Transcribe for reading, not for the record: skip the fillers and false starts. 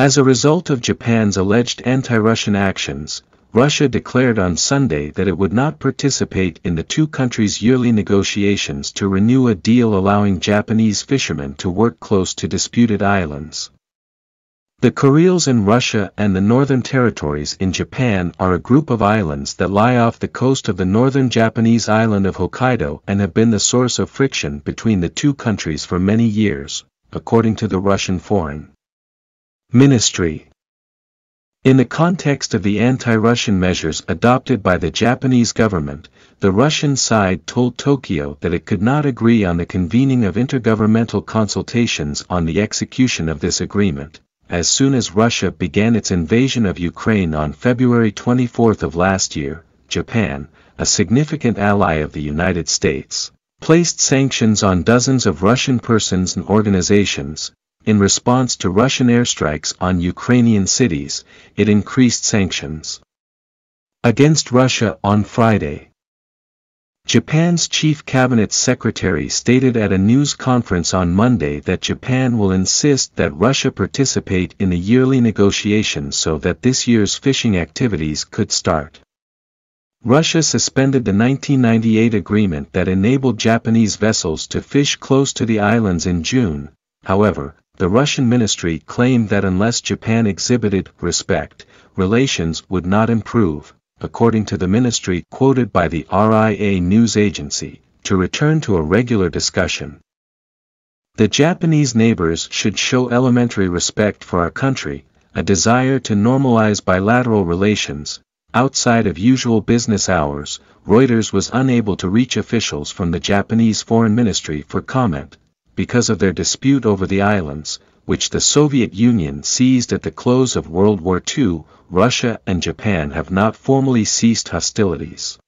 As a result of Japan's alleged anti-Russian actions, Russia declared on Sunday that it would not participate in the two countries' yearly negotiations to renew a deal allowing Japanese fishermen to work close to disputed islands. The Kurils in Russia and the Northern Territories in Japan are a group of islands that lie off the coast of the northern Japanese island of Hokkaido and have been the source of friction between the two countries for many years, according to the Russian Foreign Ministry. In the context of the anti-Russian measures adopted by the Japanese government, the Russian side told Tokyo that it could not agree on the convening of intergovernmental consultations on the execution of this agreement, as soon as Russia began its invasion of Ukraine on February 24 of last year. Japan, a significant ally of the United States, placed sanctions on dozens of Russian persons and organizations. In response to Russian airstrikes on Ukrainian cities, it increased sanctions against Russia on Friday. Japan's chief cabinet secretary stated at a news conference on Monday that Japan will insist that Russia participate in the yearly negotiations so that this year's fishing activities could start. Russia suspended the 1998 agreement that enabled Japanese vessels to fish close to the islands in June. However, the Russian ministry claimed that unless Japan exhibited respect, relations would not improve, according to the ministry quoted by the RIA news agency, to return to a regular discussion. The Japanese neighbors should show elementary respect for our country, a desire to normalize bilateral relations, outside of usual business hours. Reuters was unable to reach officials from the Japanese Foreign Ministry for comment, because of their dispute over the islands, which the Soviet Union seized at the close of World War II. Russia and Japan have not formally ceased hostilities.